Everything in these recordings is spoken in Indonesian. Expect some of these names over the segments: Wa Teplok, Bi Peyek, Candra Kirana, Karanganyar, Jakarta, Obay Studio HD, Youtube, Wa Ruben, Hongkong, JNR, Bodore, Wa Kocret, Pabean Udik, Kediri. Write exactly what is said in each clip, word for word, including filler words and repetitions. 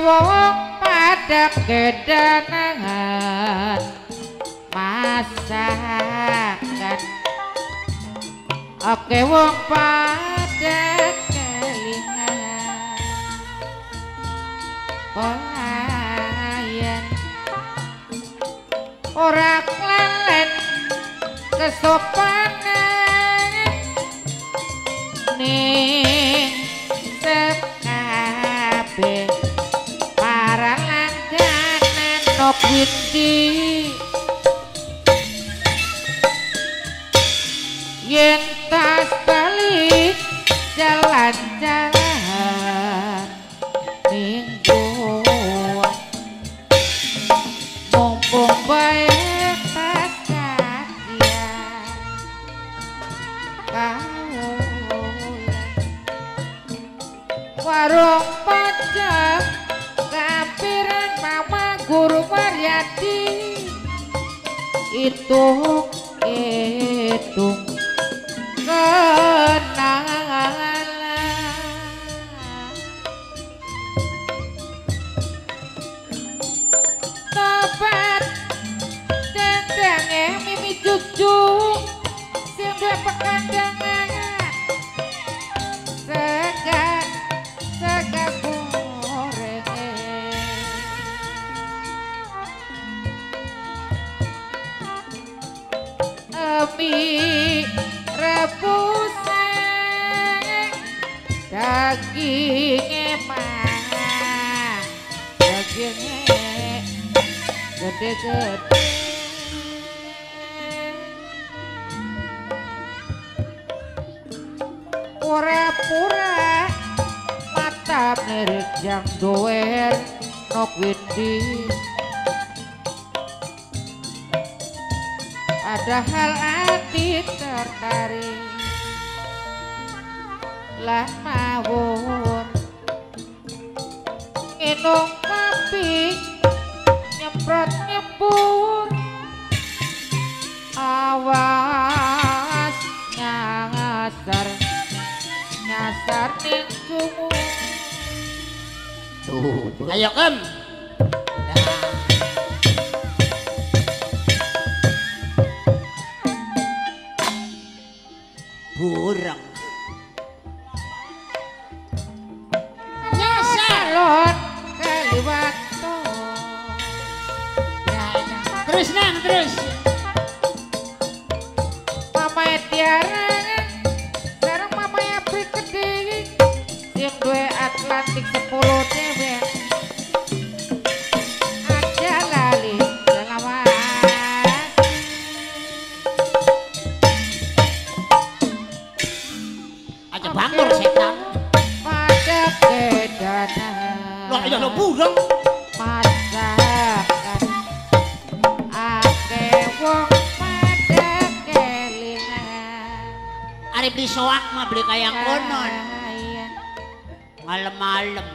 wong padha gedangan masakan. Oke wong padha kelingan polayan ora kelalen kesopanan ning sekabeh para langganan nok witi yen tas balik jalan-jalan mingguan mumpung baik pas kajian kaulan warung pajak kapiran mama guru Maryadi itu itu kenalan tobat tendangnya mimi cucu sing duwe pekandangan segar segar goreng emi rebusan dagingnya mah dagingnya gede-gede pura-pura mata mirip yang doer nok widi padahal hati tertarik lah mawon nginum kopi nyemprot nyembur awas nyasar nyasar ning sumur tuh ayo kem burang nyalon kaliwat to ya terus nang terus mama Tiara sareng mama Apri Kediri sing duwe Atlantik sepuluh dewe aja lali ya lo burung masakan akeh wong padha kelingan arep beli soak mah beli kayang konon malem-malem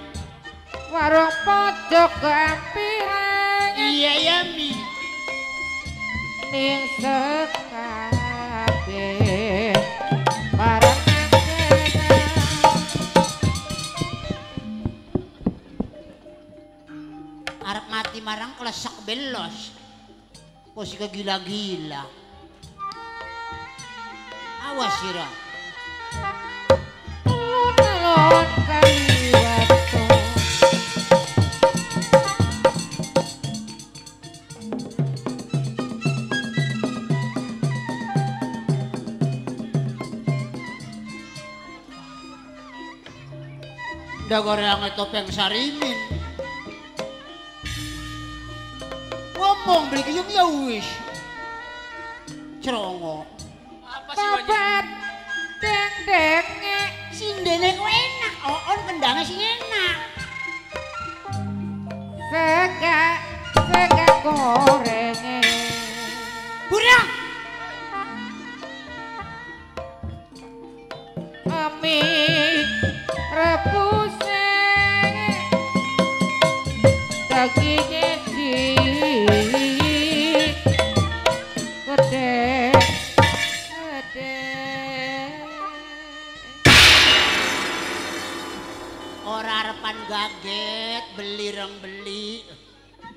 warung pojok gampiran iya ya mi ning sekabeh barang arep mati marang klesak belos kok sik gila-gila awas sira telon kaliwat ndak goreang topeng sarimin ngomong beli kiyung ya wis cerongo apa sih babat dendengnya sindene ku enak oon kendangnya sih enak sega sega gorengnya burang ami rebusan dagingnya Ora arepan gaget, beli reng beli.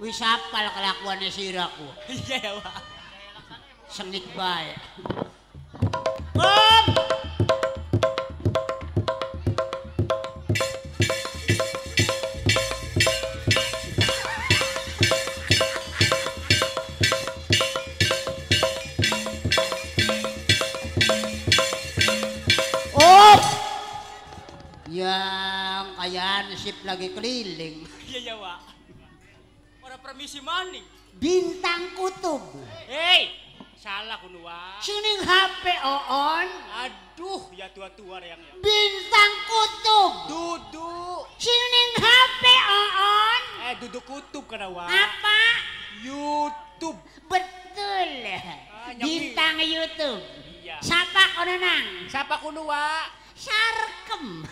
Wis apal kelakuane sira ku. Iya ya, Pak. Sengit bae. Om. Yang kayaan sip lagi keliling. Iya ya, Wak. Ora permisi maning. Bintang kutub. Hei, salah kuno, Wak. Sining H P oon. Aduh, ya tua-tua yang ya. Bintang kutub. Duduk. Sining H P oon. Eh, duduk kutub kana, Wak. Apa? YouTube. Betul. Ah, bintang YouTube. Iya. Sapa kono nang? Sapa kuno, Wak? Sarkem.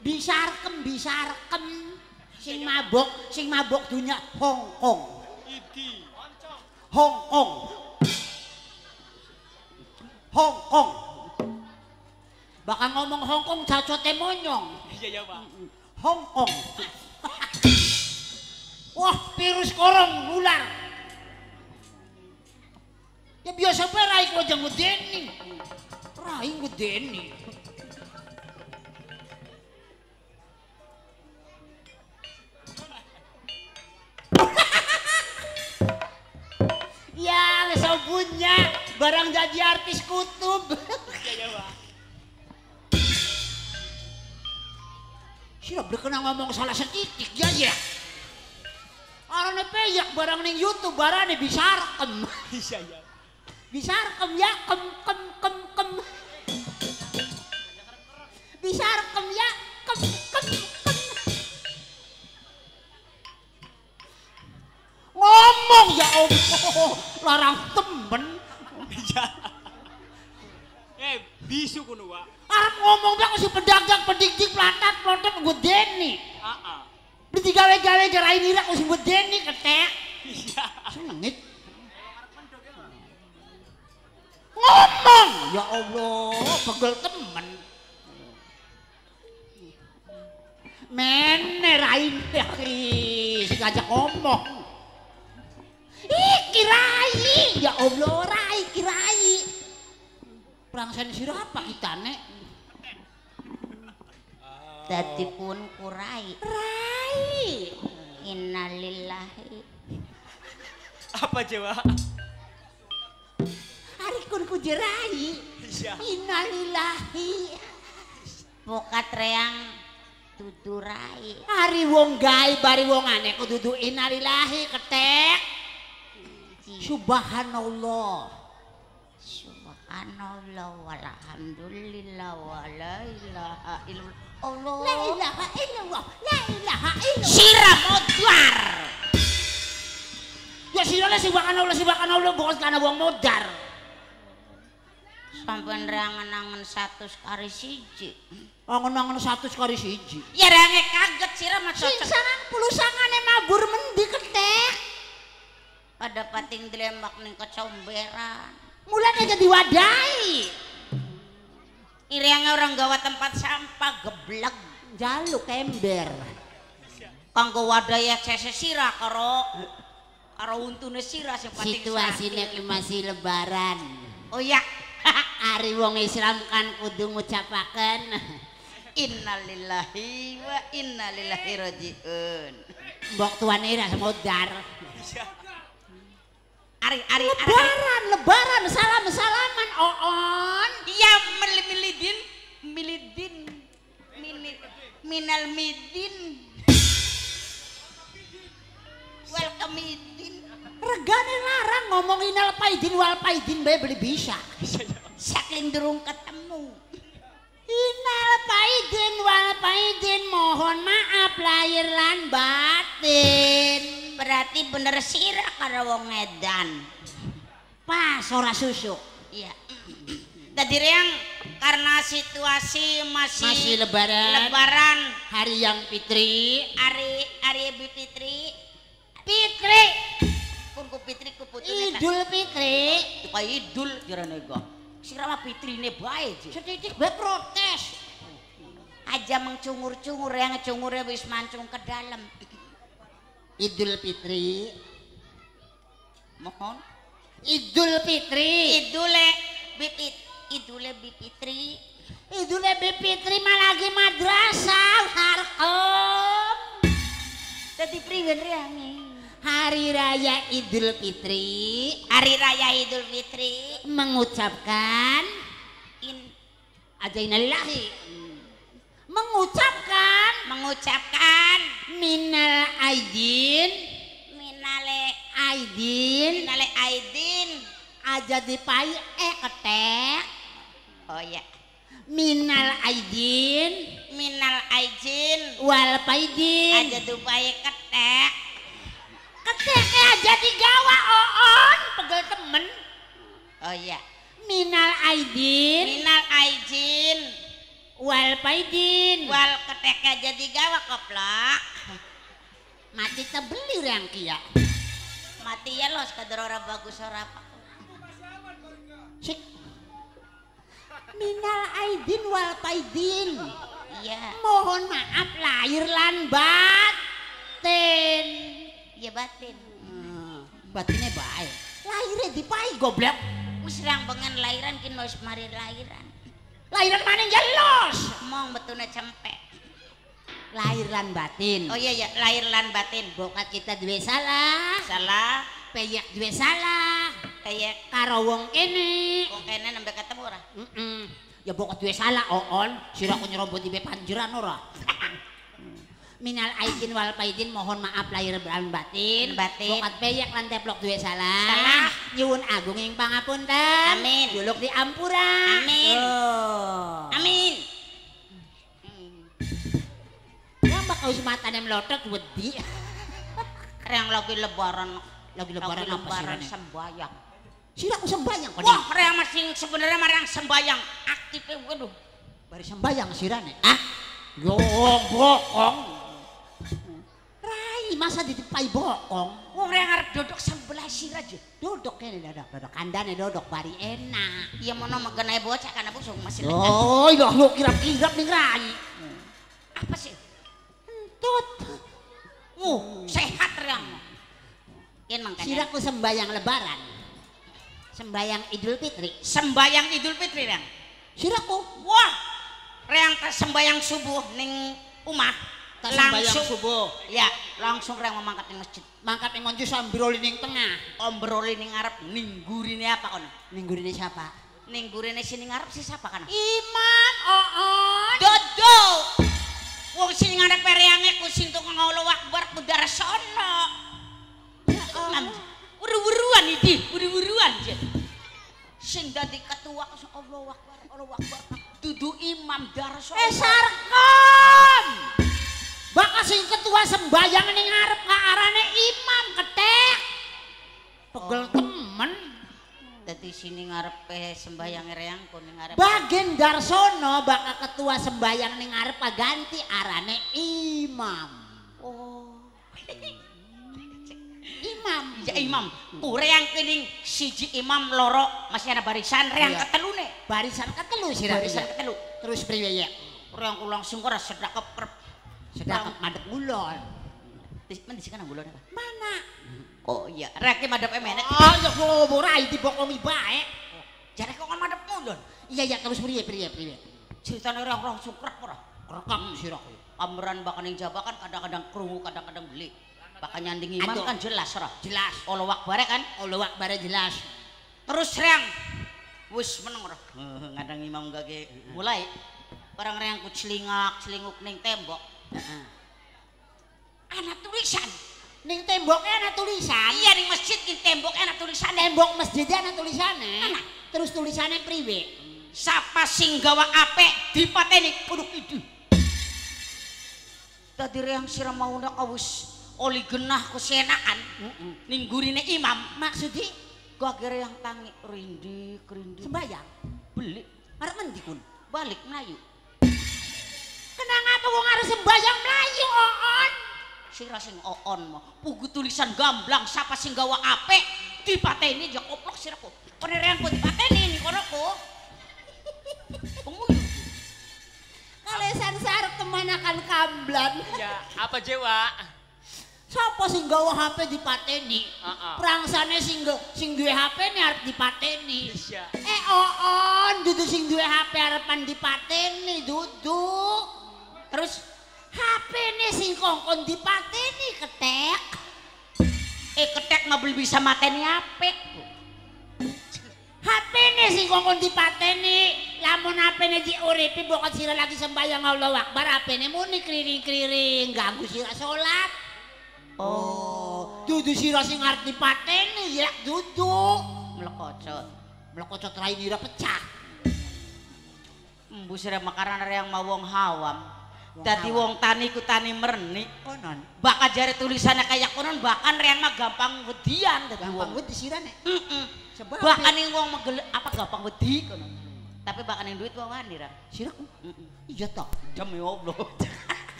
Bisarkem, bisarkem, sing mabok, sing mabok dunia Hongkong, Hongkong, Hongkong, bakal ngomong Hongkong cacote monyong, Hongkong, wah virus korong nular, ya biasa berai kau jenggut Denny, berai jenggut Denny. Ya, sabunnya barang jadi artis kutub. Iya, Pak. Siapa berkenang ngomong salah setitik ya ya. Arane peyek barang ning YouTube barane bisarkem. Iya, ya. Bisarkem ya kem kem kem kem. Bisarkem ya kem kem kem. Ngomong ya om, oh, larang temen. Iya. Eh, bisu kuno, Wak. Arep ngomong bang si pedagang pedikdik platat plotek nggo Deni. Heeh. Beli digawe-gawe gerai nira nggo si Deni ketek. Iya. Sengit. Ngomong ya Allah, pegel temen. Menerain akhiri sing ajak ngomong. Ih, kirai, ya Allah, rai, kirai. Perangsen sirapa kita, Nek? Oh. Tadi pun kurai. Rai. Innalillahi. Apa Jawa? Hari kun kujerai. Ya. Innalillahi. Pokat reang tudurai. Hari wong gai, bari wong aneh kududu innalillahi ketek. Subhanallah, subhanallah, walhamdulillah, wala ilaha illallah, la ilaha illallah, la ilaha illallah. Siram modar. Ya sirale subhanallah, subhanallah, bukan karena uang modar. Sampai ngerangan-angan satu sekali siji. Angan-angan satu sekali siji. Ya range kaget siram macam. Sinsanan pulusangan yang mabur mendi ketek. Ada pating dilemak ning kecomberan. Mulane jadi wadai. Ireange orang gawa tempat sampah geblek jaluk ember. Kanggo wadai cece sira karo karo untune sira sing pating. Situasine ki masih lebaran. Oh ya, ari wong Islam kan kudu ngucapaken innalillahi wa inna ilaihi raji'un. Mbok tuane ra modar. Ari, ari, lebaran, ari. Lebaran, salam, salaman, oon. Iya, milidin, milidin, mini, minal midin, welcome midin. Regane larang ngomong inal paidin, wal paidin, bae beli bisa. Saklin durung ketemu. Inal paidin, wal paidin, mohon maaf lahir lan batin. Berarti bener sirah karo wong edan. Pas ora susuk. Iya. Tadi yang karena situasi masih masih lebaran. Lebaran hari yang Fitri, hari hari Fitri. Fitri. Kunku Fitri kuputune. Idul Fitri. Kaya Idul jarane go. Sirah Fitrine bae. Setitik bae protes. Aja yang mencungur-cungur, yang ngecungurnya wis mancung ke dalam. Idul Fitri. Mohon. Idul Fitri. Idule bipit. Idule bipitri. Idule bipitri malah lagi madrasah Harkom. Tadi priwen riangi. Hari Raya Idul Fitri. Hari Raya Idul Fitri mengucapkan in ajainalillahi. Mengucapkan mengucapkan minal aidin minale aidin minale aidin aja dipai eh ketek. Oh ya. Minal aidin minal aidin wal paidin aja dipai ketek. Keteknya aja digawa oon pegel temen. Oh iya. Minal aidin minal aidin wal paidin wal keteknya aja digawa koplak. Mati tebeli rangkia. Mati ya los kadar orang bagus orang apa. Cik. Minal aidin wal paidin. Iya. Mohon maaf lahir lan batin. Ya batin. Hmm, batinnya baik. Lahirnya dipai goblok. Wis rang bengen lahiran kini wis mari lahiran. Lahiran mana jelas? Mong betulnya cempek. Lahiran batin. Oh iya ya, lahiran batin. Bokat kita duwe salah. Salah. Peyek duwe salah. Peyek karo wong kene. Wong kene nembe ketemu ora? Heeh. Ya bokat duwe salah oon, sira ku nyerobot ibe panjeran ora. Minal aidin wal paidin mohon maaf lahir dan batin. Batin. Bokat peyek lan teplok duwe salah. Salah. Nyuwun agung ing pangapunten. Amin. Juluk diampura. Amin. Oh. Amin. Yang bakal sematane mlotek wedi. Reang lagi lebaran, lagi lebaran lagi apa lebaran sembayang. Sira ku sembayang kok. Wah, reang masing sebenarnya marang sembayang. Aktife waduh. Bari sembayang sirane. Ah. Gong bokong. Rai masa ditipai bokong. Wong yang harap dodok sebelah sirah aja. Dodok kene dodok dodok kandane dodok bari enak. Iya mono megenai bocah karena busung masih lekat. Oh iya lo kirap-kirap nih Rai. Apa sih? Entut. Uh sehat reng. Sirahku sembayang lebaran. Sembayang Idul Fitri. Sembayang Idul Fitri reng. Sirahku. Wah. Reang sembayang subuh ning umah. Langsung subuh. Ya, langsung reng mangkat ning masjid. Mangkat ning monjo sambroli ning tengah, ombroli ning ngarep ning gurine apa kono? Ning gurine siapa? Ning gurine sini ngarep si siapa kana? Iman oon. Dodo. Wong sini ngarep reange ku sintu ngolo wakbar budara sono. Ya Allah. Wuru-wuruan iki, wuru-wuruan je. Sing dadi ketua Allahu Akbar, Allahu Akbar. Dudu imam darso. Eh sarkom. Bakal sing ketua sembayang ning ngarep ka arane imam ketek. Pegel temen. Dadi sini ngarepe sembayang reang kuning ngarep. Bagen darsono bakal ketua sembayang ning ngarep ganti arane imam. Oh. Imam. Ya imam. Kureang kening siji imam loro masih ada barisan reang ketelune. Barisan ketelu sirah. Barisan ketelu. Terus priye ya? Reang ulang sing ora sedak keprep. Sedang madep gulon. Mending sih kan gulon apa? Mana? Oh iya, rakyat madep emenek. Oh ya kalau borai di bokong ibae. Jadi kau kan madep gulon. Iya iya terus priye priye priye. Cerita orang orang sukrek pura. Rekam sih rakyat. Amran bahkan yang Jawa kan kadang-kadang kerungu, kadang-kadang beli. Bahkan nyanding iman kan jelas rakyat. Jelas. Olo wakbare kan? Olo wakbare jelas. Terus reng. Wis meneng rakyat. Kadang imam gage mulai. Orang reng ku celingak, celinguk neng tembok. Uh-huh. Anak tulisan ning temboknya anak tulisan. Iya ning masjid ning temboknya anak tulisan. Tembok masjidnya anak tulisannya. Anak. Terus tulisannya priwe. Hmm. Sapa sing gawa apik dipateni kudu iki. Dadi reang sira mau ndak awis oli genah kesenakan. Heeh. Ning gurine imam maksudi gua kira yang tangi rindih rindih. Sembayang. Belik. Arep ngendi kun? Balik mlayu. Kenapa wong harus sembayang melayu oon? Sira sing oon mah pugu tulisan gamblang sapa sing gawa apik dipateni ya oplok siraku. Kono reang ku dipateni nikono ku. Penguyu. Kalesan sarep temen makan kamblan. Ya, apa jewa? Sopo sing gawa H P dipateni? Uh-uh. Prangsane sing sing duwe H P ne arep dipateni. Iya. Eh oon, dudu sing duwe H P arepan dipateni, dudu. Terus H P ne sing kongkon dipateni ketek. Eh ketek ngabel bisa mateni H P. H P ne sing kongkon dipateni. Lamun H P ne diuripi bokot sira lagi sembahyang Allahu Akbar, H P ne muni kriring-kriring ganggu sira salat. Oh, dudu sira sing arep dipateni ya dudu mlekocot. Mlekocot raine ora pecah. Embu sira makaran yang mau wong hawam. Dadi wong tani ku tani merni konon. Bak ajare tulisannya kayak konon bahkan rean mah gampang wedian dadi wong wedi sirane. Heeh. Sebab bahkan ning wong megel apa gampang wedi konon. Tapi bahkan yang duit wawani Rang. Sirah? Mm -mm. Iya toh. Demi Allah.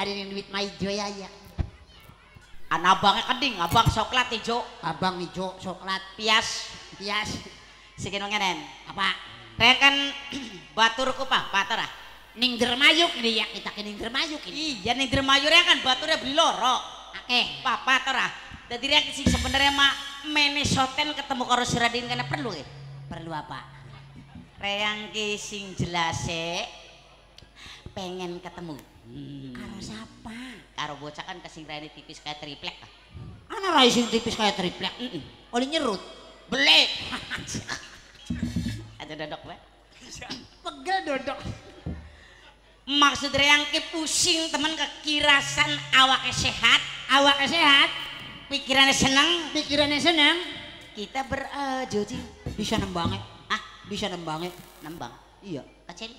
Ada yang duit mah hijau ya ya. Anak abangnya keding, abang coklat hijau. Abang hijau coklat. Pias. Pias. Sekian ngenen. Apa? Rang kan baturku pak, batur ah. Ning dermayuk nih ya, kita ke ning dermayuk ini. Iya ning dermayuk ya kan baturnya beli loro. Eh, pak batur ah. Jadi Rang sih sebenarnya mah menesoten ketemu karo Siradin karena perlu ya. Perlu apa? Reyang ki sing jelase pengen ketemu. Hmm. Karo siapa? Karo bocah kan kasing rene tipis kayak triplek. Ana rae sing tipis kayak triplek. Heeh. Mm -mm. Oli nyerut. Belek. Ada dodok, Pak. Pegel dodok. Maksud reyang ki pusing temen kekirasan awake sehat, awake sehat, pikirannya seneng, pikirannya seneng. Kita ber uh, Joji bisa nembange. Bisa nembangnya, nembang. Iya, kecil.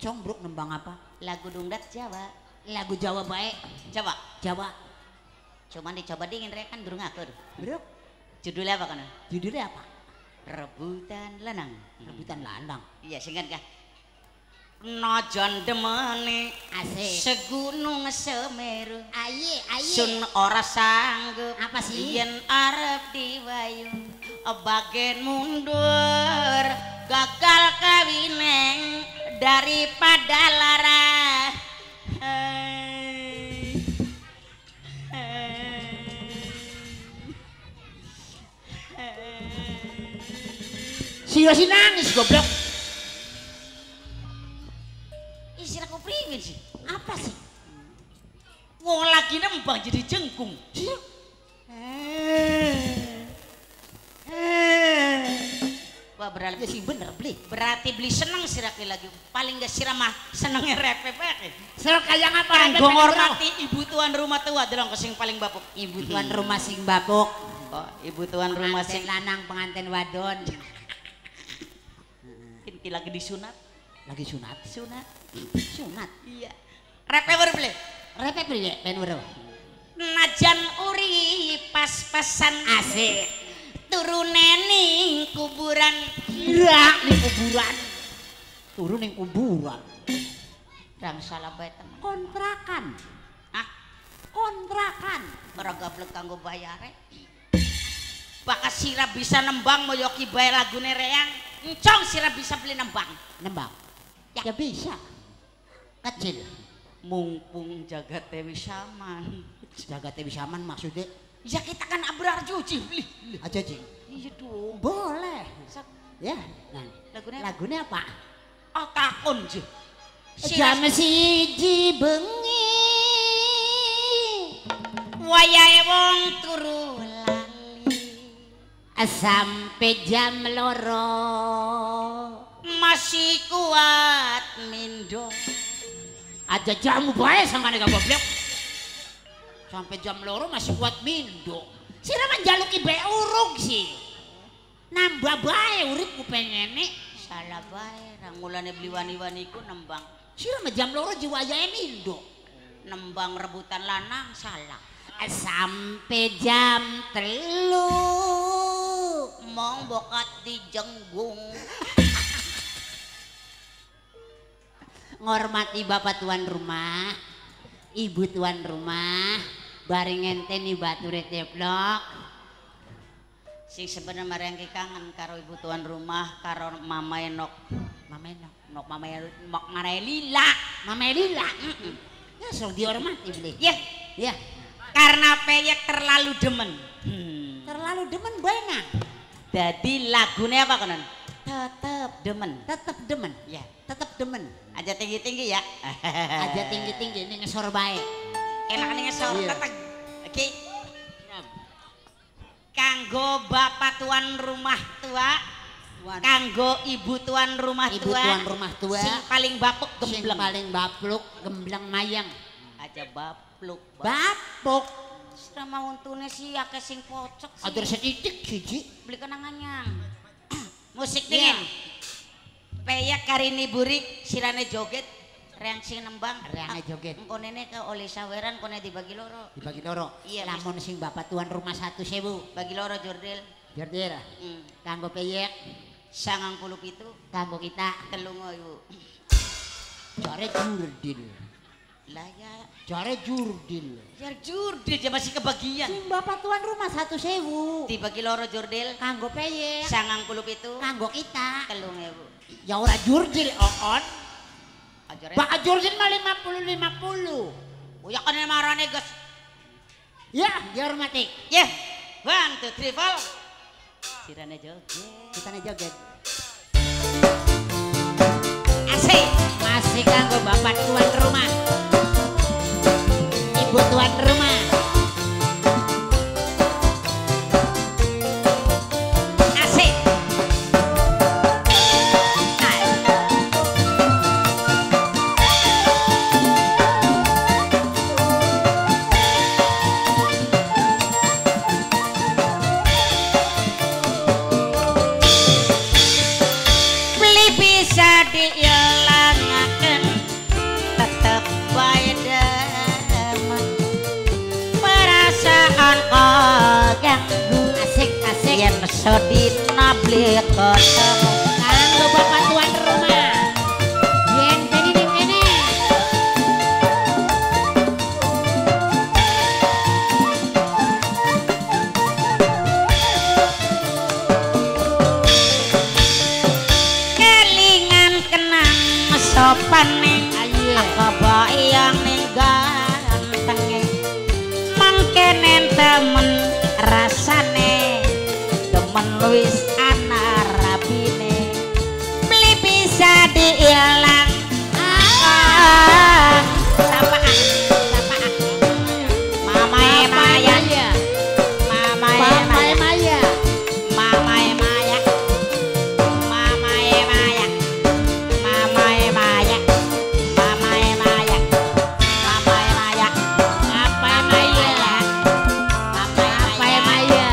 Jongbruk nembang apa? Lagu dongdat Jawa. Lagu Jawa baik. Coba, Jawa. Cuman dicoba dingin rek kan durung akur. Bruk. Judulnya apa kan? Judulnya apa? Rebutan lanang. Rebutan lanang. Iya, singkat kah? Najan demene asik segunung Semeru. Aye, aye. Sun ora sanggup. Apa sih? Yen arep diwayu. Bagian mundur gagal kawineng daripada lara. Hey, hey, hey. Sira sih nangis goblok. Isir aku pribin sih. Apa sih? Wong lagi nembang jadi jengkung. Wah berarti sih bener beli. Berarti beli seneng sirake lagi. Paling gak sirah mah senengnya repe peke. Sirah kayak apa? Gue hormati ibu tuan rumah tua delong kesing paling bapuk. Ibu tuan rumah sing bapuk. Oh, ibu tuan rumah sing lanang pengantin wadon. Inti lagi disunat. Lagi sunat. Sunat. Sunat. Iya. Repe ber beli. Repe beli ben ber. Najan uri pas-pasan asik. Turune ning kuburan, rak ning kuburan, turun ning kuburan. Rang salah bae teman. Kontrakan, ah, kontrakan. Ora gablek kanggo bayare. Bakas sira bisa nembang moyoki bae lagune reyang. Encong sira bisa beli nembang. Nembang? Ya, ya bisa. Kecil. Mumpung jagate wis aman. Jagate wis aman maksudnya? Ya kita kan abrar cuci beli aja cing. Iya dong boleh. Sat. Ya nah lagunya lagunya apa? Oh takon cing. Jam siji bengi wayahe wong turu lali sampai jam loro masih kuat mindo aja jamu bae sangkane gak goblok. Sampai jam loro masih kuat mindo. Sira menjaluki bae urung sih. Nambah bae uripku pengene. Salah bae rangulane beli wani-waniku nembang. Sira mah jam loro jiwayae mindo. Nembang rebutan lanang salah. Sampai jam telu mong bokat dijenggung. Ngormati bapak tuan rumah, ibu tuan rumah, bareng ente nih bature teplok. Sing sebenarnya marang ki kangen karo ibu tuan rumah, karo mama enok. Mama enok, nok mama enok marae lila, mama lila. Heeh. sok dihormati beli. Iya, iya. Karena Peyek terlalu demen. Hmm. Terlalu demen banget. Jadi lagunya apa konon? Tetep demen. Tetep demen. Ya, tetep demen. Aja tinggi-tinggi ya. Aja tinggi-tinggi ini ngesor baik. Enak nih ngesor iya. Tetep. Oke. Okay. Kanggo bapak tuan rumah tua, kanggo ibu tuan rumah tua, ibu tuan rumah tua, sing paling bapuk gembleng, sing paling bapluk gembleng mayang, aja bapluk, bapuk, serama untune sih akeh sing pocok, atur sedidik gigi, beli kenangannya, musik dingin, Peyek karini burik, silane joget, reaksi nembang, reaksi joget, konene ke oleh saweran kone dibagi loro, dibagi loro, iya, lamun sing bapak tuan rumah satu sewu, bagi loro jordel, jordel, kanggo Peyek, sangang puluh itu, kanggo kita, telungo ibu, jare jordel, layak, jare jordel, jare jordel, ya masih kebagian, sing bapak tuan rumah satu sewu, dibagi loro jordel, kanggo Peyek, sangang puluh itu, kanggo kita, telungo ibu, ya ora jordel, on. Pak Ajurjin mah lima puluh lima puluh. Uya kan marane guys. Ya, dihormati. Ya, one two three four. Kirane joget, kirane joget. Asik, masih kanggo bapak tuan rumah, ibu tuan rumah. Sodi nabli ketemu kanggo bapak tuan rumah yen jadi ning ngene kelingan kenang sopan ning kabeh yang ning ganteng mangkene temen rasane wis ana rapine beli bisa diilang ah sapaan sapaan mamae maya mamae maya mamae maya mamae maya mamae maya mamae maya mamae maya apa maya apa maya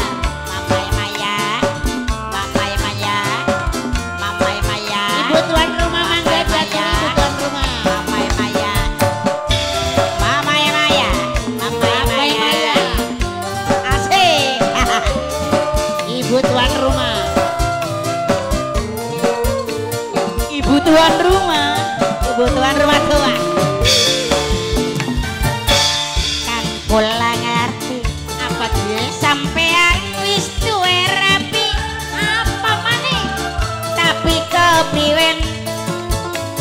tuan rumah, ibu tuan rumah tua. Kan pula ngerti apa dia sampean wis duwe rapi apa maning tapi kepriwen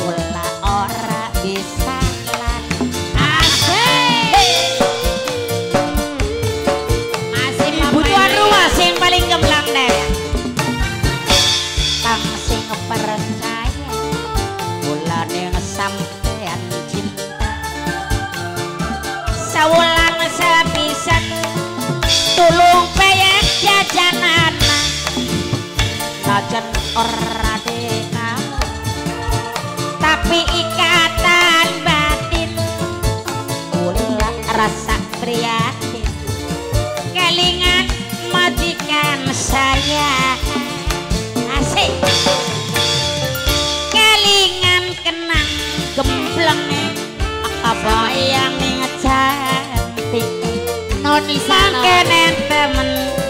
pula ora bisa lan asih. Masih ibu tuan rumah sing paling gemblang deh. Tang sing percaya yang sampean cinta sawulan sepisan tulung Peyek jajanan lajen ora dekam tapi ikatan batin kula rasa prihatin kelingan majikan saya asik kenang gemblenge apa yang cantik noni mangkene temen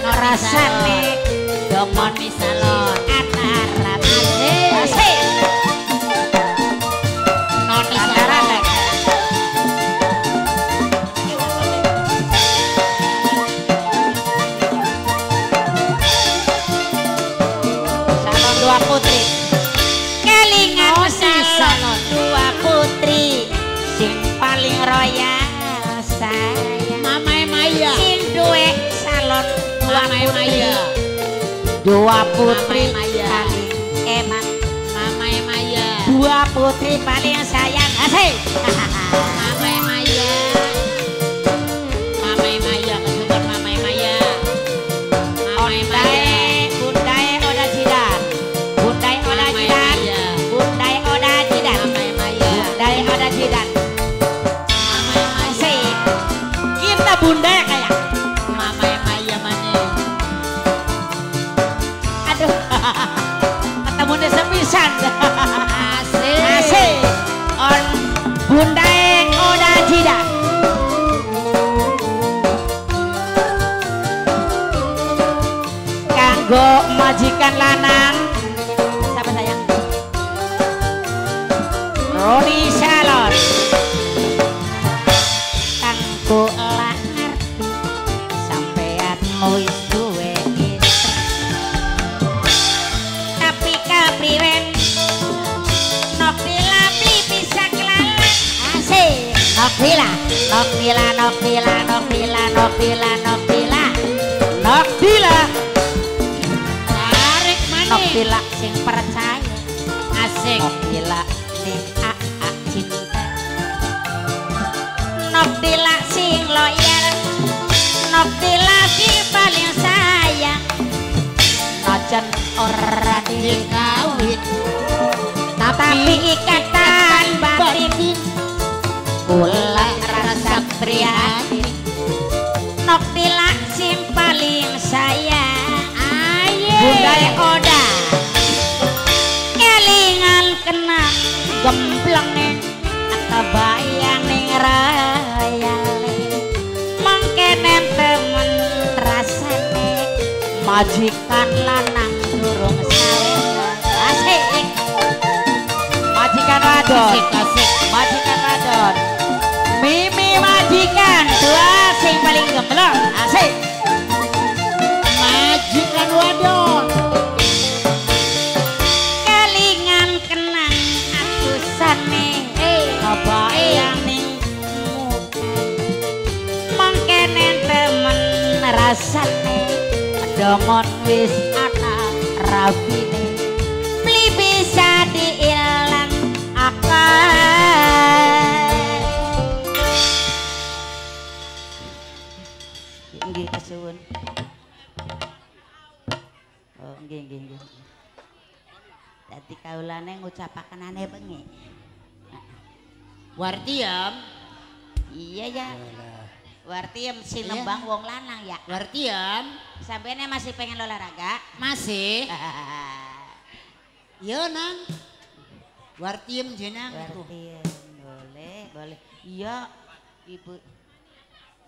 rasane domon salon antara asih noni salon salon dua putri kelingan oh, salon dua putri sing paling royal. Dua putri paling eman, Mama Emaya. Dua putri paling sayang, asik. Mama Emaya, Mama Emaya, kesukaan Mama Emaya. Mama Emaya, Bundai Oda Jidan, Bundai Oda Jidan, Bundai Oda Jidan, Mama Emaya, Bundai Oda Jidan. Mama Emaya, kita bunda kayak. Mama Emaya mana? Aduh, ketemu desa pisan. Asik, asik. On Bundai Oda Jidan. Kanggo majikan lanang. Siapa sayang? Roni Salon. Kanggo elak ngerti sampean wis duwe istri. Tapi kapriwen nok bila beli bisa kelala. Asik. Nok bila, nok bila, nok bila, nok bila, nok bila, nok bila, nok bila. Tarik maning. Nok bila sing percaya. Asik. Nok bila ning aak cinta. Nok bila sing loyal. Nok bila si paling sayang. Nojen ora dikawin. Tapi ikatan batin. Kula rasa prihatin. Nok bila sing paling sayang. Aye. Bundai Oda. Kelingan kena gembleng ning kebayang ning raya. Mengkene temen rasane majikan lanang durung sae. Asik. Majikan wadon. Asik. Majikan wadon. Mimi majikan dua sing paling gembleng. Asik. Majikan wadon. Kelingan kenang atusane kebayang ning mengkene temen rasane domon wis ana rapine beli bisa diilang akal nggih kesuwun. Oh nggih nggih nggih dadi kaulane ngucapakenane bengi wartiam iya ya wartiam sinembang wong lanang ya wartiam. Sampeannya masih pengen olahraga? Masih. Iya nang. Wartiem jenang. Wartiem boleh boleh. Iya ibu.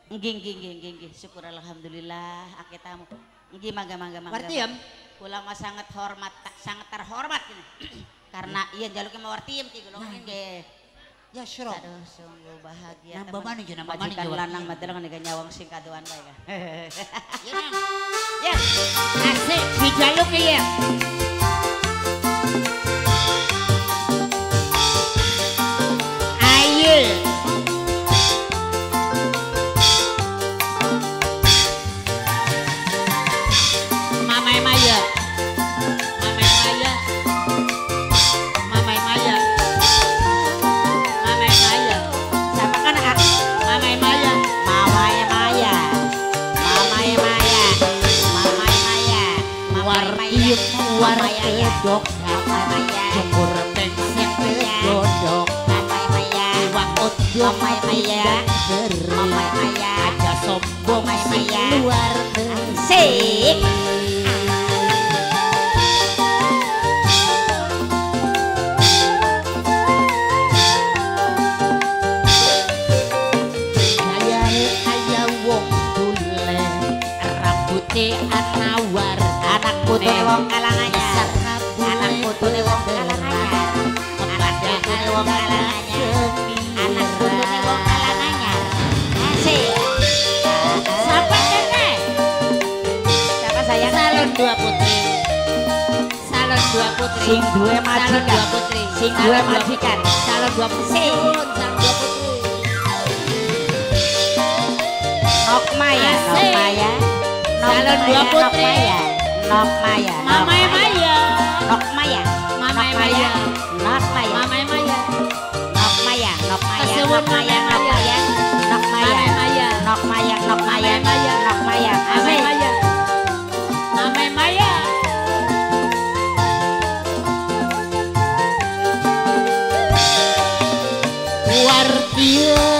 Nggih nggih nggih nggih. Syukur alhamdulillah akeh tamu. Nggih mangga mangga mangga. Wartiem. Kula mah sangat hormat, sangat terhormat ini. Karena iya jaluke mah wartiem iki kula nggih. Ya syuruk. Aduh sungguh bahagia. Nambah mana je nambah mana je. Majikan lanang madeleng dengan nyawang singkaduan baik. Ya nang. Ya. Asik dijaluk ya. Ayo. Mama Maya. Mama Maya. Warna kedok, cukur pengsek kedok, iwak odong tidak beri, ada sombong si luar beri. Ayah ayah wong dule, rambutnya anawar. Anak putune wong Kalanganyar, anak putune wong Kalanganyar, anak putune wong Kalanganyar, anak putune wong Kalanganyar. Asik. Siapa kene? Siapa sayang? Salon dua putri, salon dua putri, sing dua majikan, sing dua majikan, salon dua putri, salon dua putri. Nokmaya, Nokmaya, salon dua putri. Nok Maya. Mamae Maya. Nok Maya. Mamae Maya. Nok Maya. Mamae Maya. Nok Maya. Nok Maya. Nok Maya. Nok Maya. Nok Maya. Nok Maya. Nok Maya. Nok Maya. Mamae Maya. Mamae Maya. Luar biasa.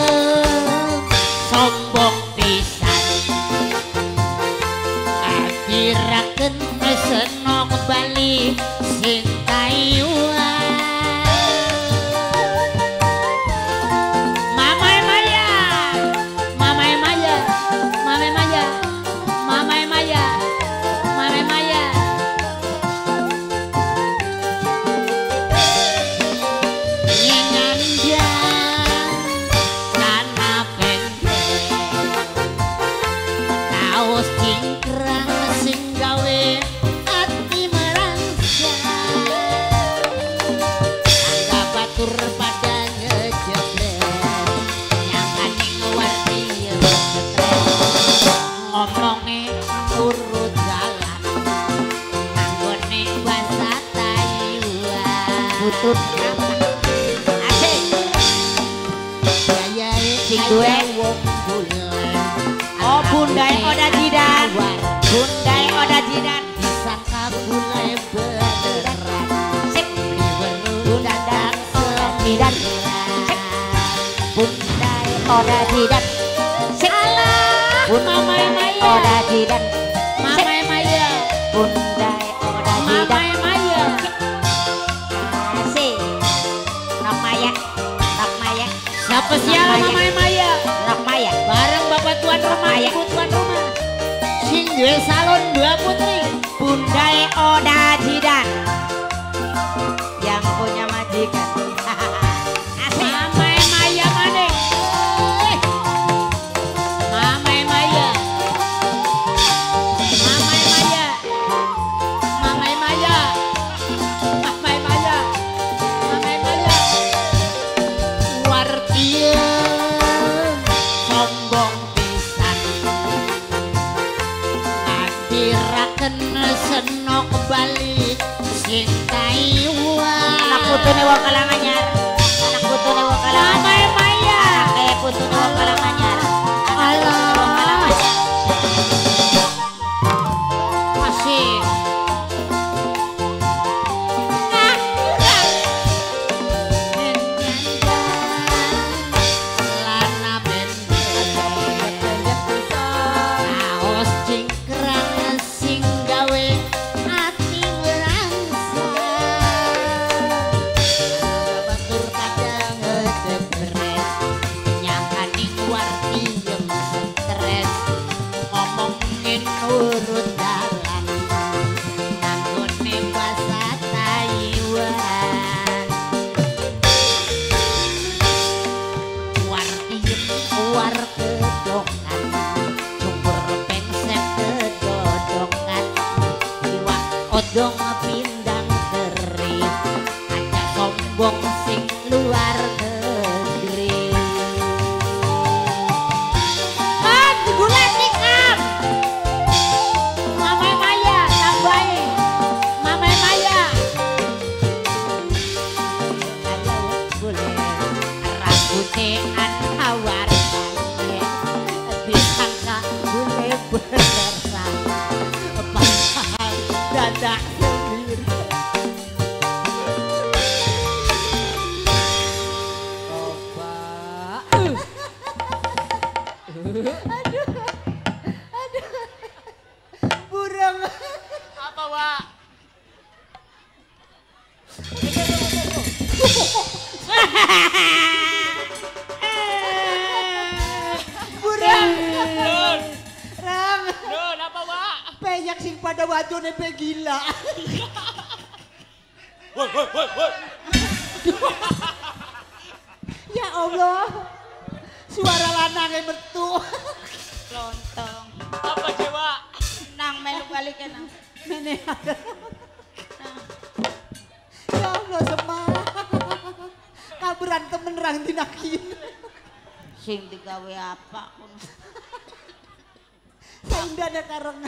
Sainda ada kareng.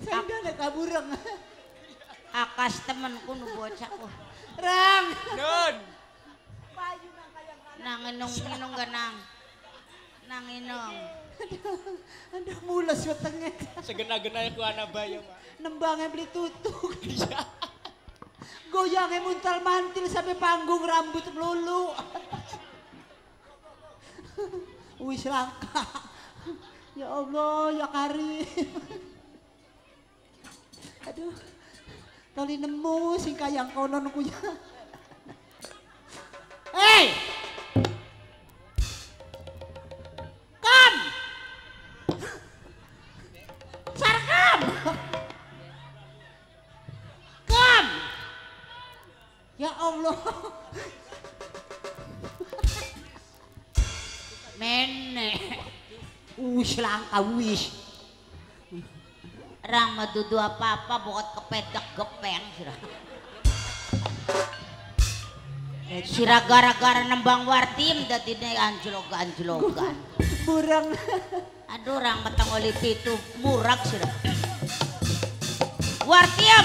Sainda ada kabureng. Akas temanku nu bocah ku. Rang. Nun. Payu nang kayang kana. Nang enung-enung genang. Nang enung. Aduh, aduh mules wetenge. Segena-genanya ku ana bae, Pak. Nembange beli tutuk. Iya. Goyangnya muntal-mantil sampai panggung rambut melulu. Wih langka. Ya Allah, ya Karim. Aduh. Tali nemu sing kayang konon ku ya. Hei! Kam! Sarkam! Kam! Ya Allah. Nenek. Wis langka wis. Rang madudu apa-apa bokot kepedak gepeng sirah. Sirah gara-gara nembang wartim dadi anjlog-anjlogan. Murang. Aduh rang metengoli pitu murak sirah. Wartim.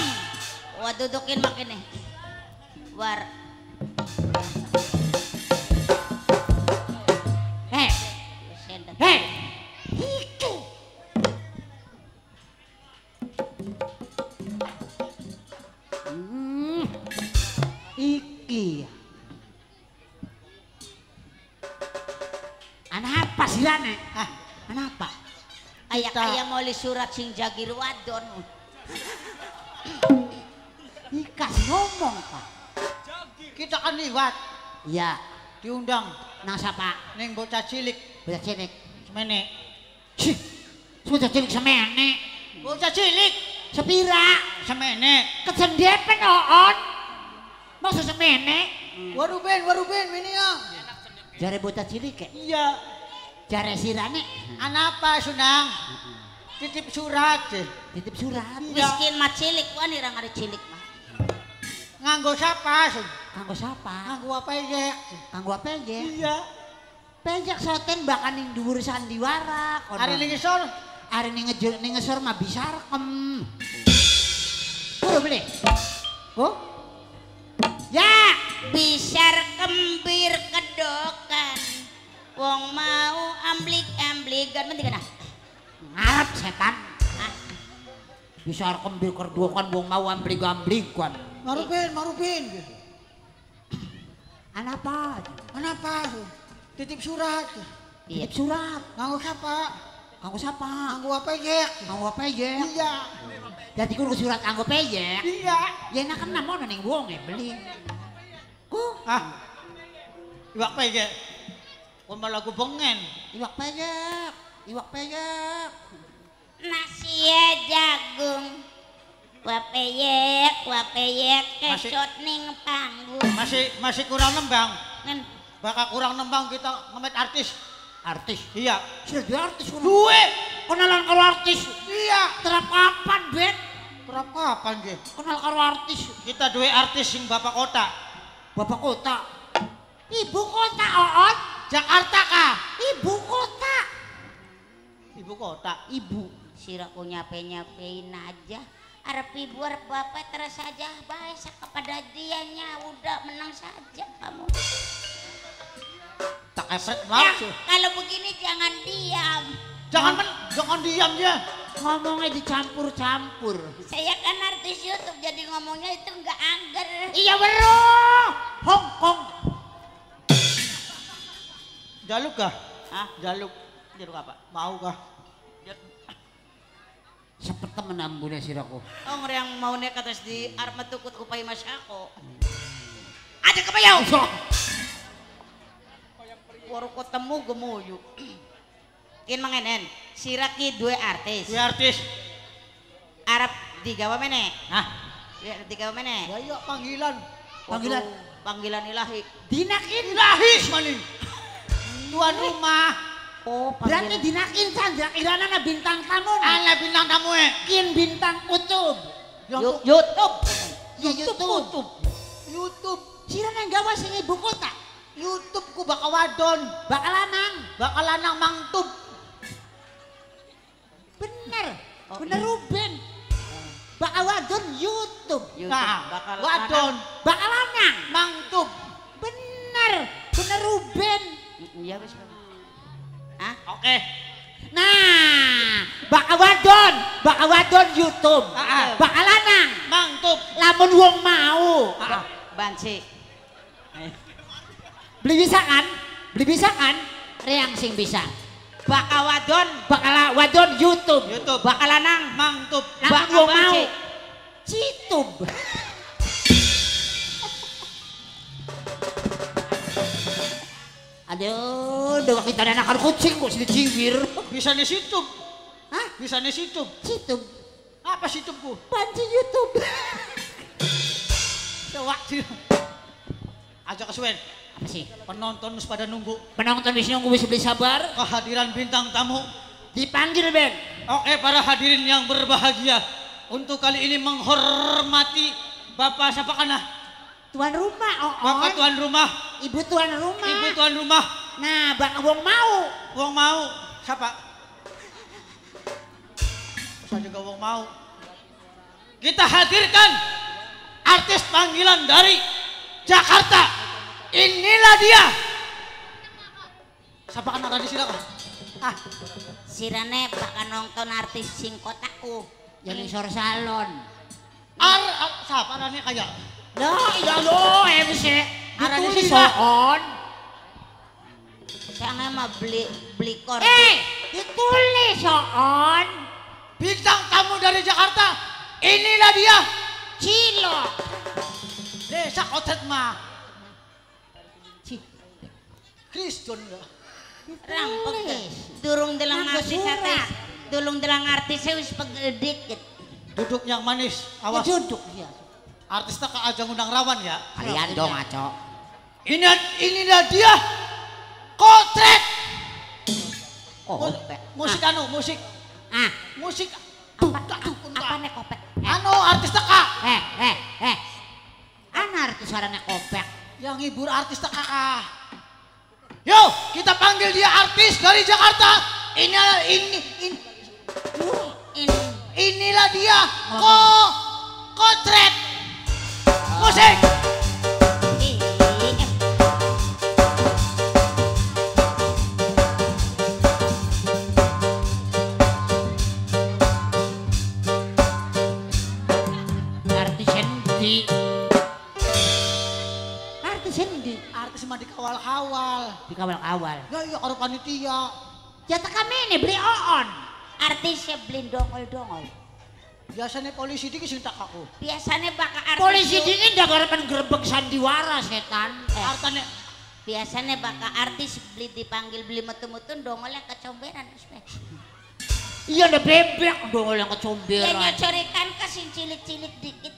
Wadudukin makine. War. Heh. Heh. Kaya mau li surat sing jagir wadon. Ikas ngomong Pak. Kita kan liwat. Iya. Diundang. Nang siapa? Neng bocah cilik. Bocah cilik. Semene. Cih. Bocah cilik semene. Bocah cilik. Sepira. Semene. Kesendepen oon. Maksud semene. Hmm. Wa Ruben, Wa Ruben ini ya. Jare bocah cilik ya? Iya. Jare sirane anapa sunang titip surat titip surat miskin mah cilik wani ra ngare cilik mah nganggo sapa nganggo sapa nganggo peyek nganggo peyek iya peyek soten bakal ning dhuwur sandiwara ari ning ngisor ari ning ngisor mah bisa rekem kudu beli oh ya bisa rekembir kedokan wong mau amblik-amblik kan penting kan? Ngarep setan. Bisa kembali kerduakan wong mau amblik-amblik kan? Marupin, marupin. Anapa? Anapa? Titip surat. Titip surat. Nganggu siapa? Nganggu siapa? Nganggu apa ya? Nganggu apa ya? Iya. Jadi kurang surat nganggu apa ya? Iya. Ya enak kan namun neng wong ya beli. Ku? Ah. Iwak apa ya? Malah gue pengen iwak peyek, iwak peyek nasi ya jagung wa peyek, wa peyek kesot ning panggung masih masih kurang nembang Nen. Bakal kurang nembang kita ngemet artis artis? Iya sudah artis gue kenalan kalau artis iya terap kapan Ben? Terap kapan Ben? Kenal kalau artis kita dua artis yang bapak kota bapak kota? Ibu kota oon? Jakarta kah? Ibu kota. Ibu kota. Ibu. Siraku nyape-nyapein aja. Arep ibu, arep bapak terus saja baik kepada dianya udah menang saja kamu. Tak efek langsung. Ya, kalau begini jangan diam. Jangan men, jangan diam ya. Ngomongnya dicampur-campur. Saya kan artis YouTube jadi ngomongnya itu nggak angger. Iya bro. Hong Kong. Jaluk kah? Ah, jaluk. Jaluk apa? Mau kah? Sepet temen ambune siraku. Oh, ngreang mau nek atas di armet tukut kupai mas aku. Aja kebayau. Waru ketemu gemuyu. Kin mangenen, sira ki dua artis. Dua artis. Arab digawa meneh. Hah? Ya digawa meneh. Ya yo panggilan. Panggilan panggilan ilahi. Dinakin ilahi maning. Tuan rumah. Oh, berarti dinakin Candra Kirana na bintang tamu. Ala bintang tamu eh. Kin bintang YouTube. YouTube. YouTube. YouTube. YouTube. Sirana gawa sing ibu kota. YouTube ku bakal wadon, bakal lanang, bakal lanang mangtub. Bener, oh, bener iya. Ruben. Bakal wadon YouTube. YouTube. Nah, bakal wadon. Bakal lanang. Mangtub. Bener, bener Ruben. Iya wis. Hah? Oke. Okay. Nah, bakal wadon, bakal wadon YouTube. Heeh. Bakal lanang. Mangtub. Lamun wong mau. Heeh. Banci. Beli bisa kan? Beli bisa kan? Reang sing bisa. Bakal wadon, bakal wadon YouTube. YouTube. Bakal lanang mangtub. Bakal mau citub. Aduh, udah kita ada anak kucing kok sini ciwir. Bisa di situ. Hah? Bisa di situ. Citub. Apa situbku? Panci YouTube. Cewak sih. Aja kesuwen. Apa sih? Penonton harus pada nunggu. Penonton wis nunggu wis beli sabar. Kehadiran bintang tamu dipanggil, Ben. Oke, para hadirin yang berbahagia. Untuk kali ini menghormati Bapak siapa kana? Tuan rumah. Oh, oh. Bapak tuan rumah. Ibu tuan rumah. Ibu tuan rumah. Nah, Bang wong mau. Wong mau. Siapa? Bisa juga wong mau. Kita hadirkan artis panggilan dari Jakarta. Inilah dia. Siapa anak tadi silakan. Ah, sirane bakal nonton artis sing kotaku yang isor salon. Ar, ar siapa nane kayak? Lah, iya lo M C. Arane si soon. Saya mau beli beli korek. Eh, ditulis soon. Bintang tamu dari Jakarta. Inilah dia. Cilo. Desa Kotet mah. Kristen lah. Rampok guys. Durung dalang artis artis. Durung dalang artis saya wis pegedit. Duduk yang manis. Awas. Duduk ya. Artis tak aja ngundang rawan ya. Kalian dong aco. Ini inilah dia. Kocret. Oh. Musik anu musik. Ah. Musik. Apa nih kopek? Anu artis tak. Eh eh eh. Anu artis suaranya kopek. Yang hibur artis tak. Yo, kita panggil dia artis dari Jakarta. Inilah ini, ini, ini. Inilah dia Ko Kocret. Musik. Artis Hendi. Artis Hendi. Artis mah dikawal-kawal. Dikawal-kawal. Ya iya karo panitia. Ya tekan mene beli oon. Artisnya beli dongol-dongol. Biasanya polisi diki sing tak aku. Biasanya bakal artis. Polisi diki ndak garepan grebek sandiwara setan. Eh. Artane biasanya bakal artis beli dipanggil beli metu-metun dongolnya kecomberan. Iya ndak bebek dongolnya kecomberan. Ya nyocorikan ke sing cilik-cilik dikit.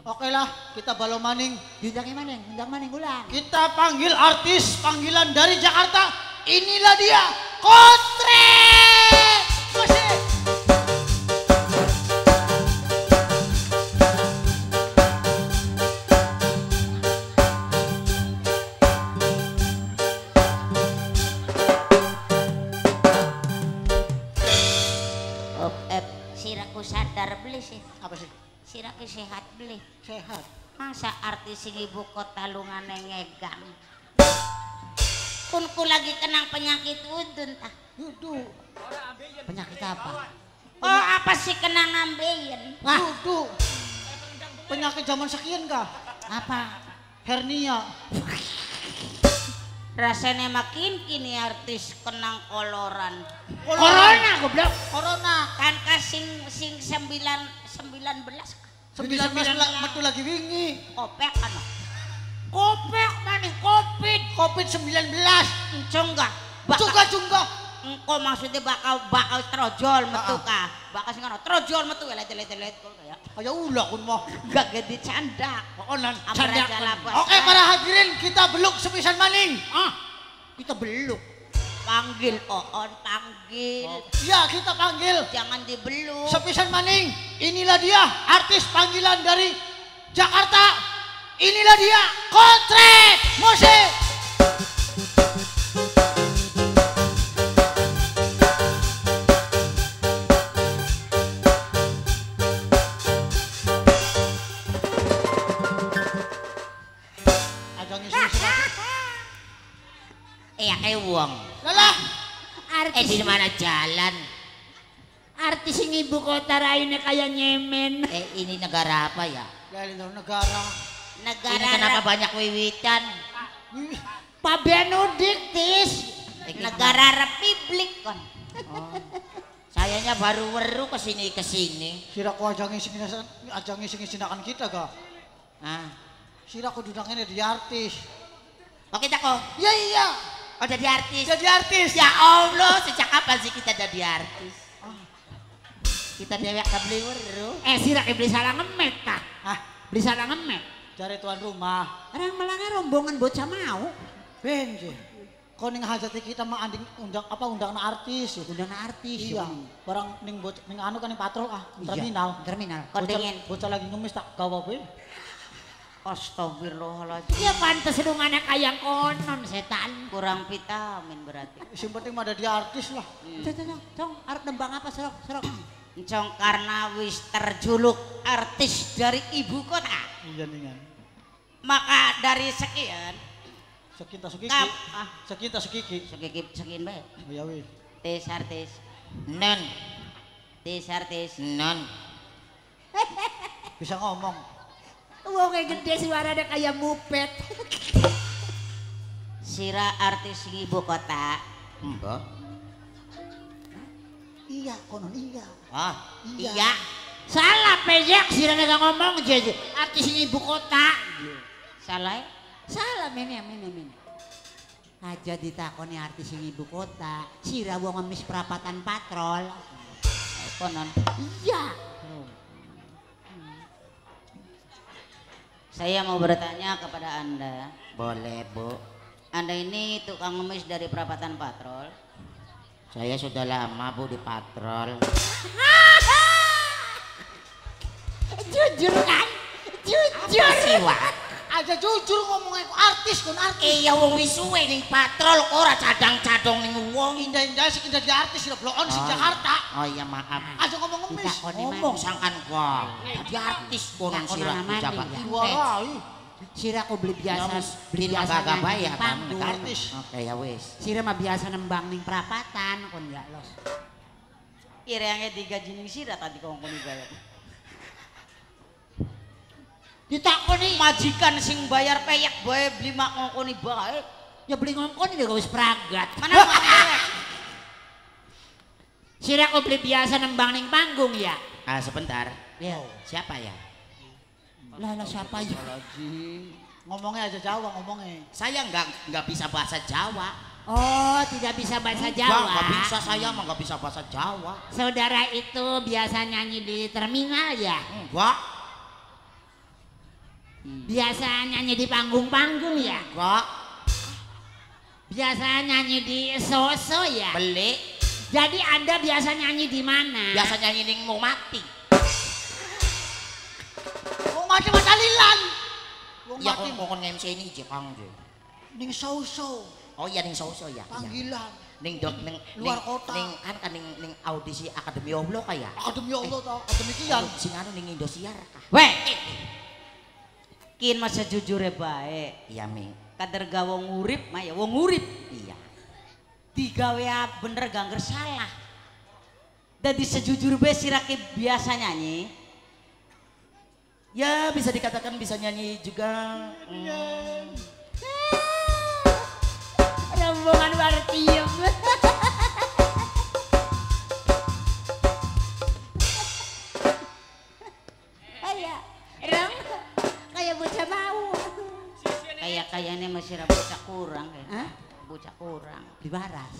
Oke lah, kita balo maning. Diundangnya maning, diundang maning ulang. Kita panggil artis panggilan dari Jakarta. Inilah dia, Kocret. Musik. Oh, eh, siraku sadar beli sih. Apa sih? Sirake sehat beli. Sehat. Masa artis ibu kota lungane ngegang. Kunku lagi kenang penyakit udun tah. Dudu. Penyakit apa? Oh apa sih kenang ambeien? Wah. Dudu. Penyakit zaman sekian kah? Apa? Hernia. Rasanya makin kini artis kenang koloran. Corona goblok. Corona. Kan kasing sing sembilan sembilan belas sembilan belas betul lagi wingi kopek anak kopek maning covid covid sembilan belas cungga cungga cungga engko maksudnya bakal bakal trojol metu kah bakal sing ngono trojol metu ya lete lete lete kaya kaya ulah kun mah gak gede candak onan candak oke para hadirin kita beluk sepisan maning ah kita beluk panggil oon panggil ya kita panggil jangan dibeluk sepisan maning inilah dia artis panggilan dari Jakarta inilah dia Kocret musik Eyake wong. Lelah. Artis. Eh di mana jalan? Artis yang ibu kota rayunya kayak Yemen. Eh ini negara apa ya? Dari negara. Negara. Ini kenapa banyak wiwitan? Pabean Udik, Tis. Negara Republik kon. Oh. Sayanya baru weru kesini kesini. Sira ku ajang ngisi ajang ngisi sinakan kita ga? Ah. Sira ku dudangnya di artis. Oke tak kok? Iya iya. Oh jadi artis. Jadi artis. Ya Allah, sejak kapan sih kita jadi artis? Oh. Kita dewek tak beli weru. Eh sira beli salah ngemet tak? Ah beli salah ngemet. Cari tuan rumah. Orang malangnya rombongan bocah mau. Benji. Kau ning hajati kita mah anding undang apa undang na artis, undang na artis. Iya. Barang ning bot ning anu kan ning patrol ah terminal. Terminal. Kau dingin. Bocah lagi ngemis tak kau apa? Astagfirullahaladzim. Iya pantas sedungannya kayak konon setan kurang vitamin berarti. Yang penting ada dia artis lah. Cong, cong, art nembang apa serok serok? Cong karena wis terjuluk artis dari ibu kota. Iya dengan. Maka dari sekian. Sekinta sekiki, ah. sekinta sekiki, sekiki sekin baik. Oh ya wih. Tis artis, non. Tis artis, non. Bisa ngomong. Wow kayak gede suaranya kayak mupet. Sira artis ibu kota. Mbak. Iya konon iya. Ah iya. iya. Salah Peyek sira nggak ngomong jadi artis ibu kota. Salah. Salah mene mene mene. Aja ditakoni artis yang ibu kota. Sira wong ngemis perapatan patrol. Konon. Iya. Hmm. Saya mau bertanya kepada Anda. Boleh, Bu. Anda ini tukang ngemis dari perapatan patrol? Saya sudah lama, Bu, di patrol. Jujur kan? Jujur. Apa sih, Wak? Aja jujur ngomongnya aku artis kon artis. Iya wong wisuwe ning patrol ora cadang-cadong ning wong. Indah-indah sik dadi artis lho blok on sing Jakarta. Oh iya maaf. Aja ngomong ngemis. Ngomong sangkan kok. Dadi artis kon sira pejabat. Sira aku beli biasa beli biasa gak bayar panggung artis. Oke ya wis. Sira mah biasa nembang ning perapatan kon ya los. Irange digaji ning sira tadi kongkon dibayar. Ditakoni majikan sing bayar Peyek bae beli mak ngongkoni bae. Ya beli ngongkoni deh wis pragat. Mana ngongkon? Sira ku beli biasa nembang ning panggung ya. Ah sebentar. Ya. Siapa ya? Lah lah siapa ya? Ngomongnya aja Jawa ngomongnya. Saya enggak enggak bisa bahasa Jawa. Oh, tidak bisa bahasa Jawa. Enggak bisa saya mah enggak bisa bahasa Jawa. Saudara itu biasa nyanyi di terminal ya? Enggak. Biasa nyanyi di panggung-panggung ya? Enggak. Biasa nyanyi di soso ya? Beli. Jadi Anda biasa nyanyi di mana? Biasa nyanyi di mau mati. Mau mati mas alilan. Ya aku mau nge-M C ini Jepang je. Ning soso. Oh iya ning soso ya. Panggilan. Ning dok ning luar kota. Ning kan kan ning ning audisi Akademi Allah kaya. Akademi Allah tau. Akademi kian. Sing anu ning Indosiar kah? Weh. Kin mas sejujurnya baik. Iya Ming. Kaderga wong urip mah ya wong urip. Iya. Digawe bener gangger salah. Dadi sejujur bae sirake biasa nyanyi. Ya bisa dikatakan bisa nyanyi juga. Hmm. Rombongan wartiem. Kayaknya masih bocah kurang kan? Hah? Bocah kurang. Dibaras.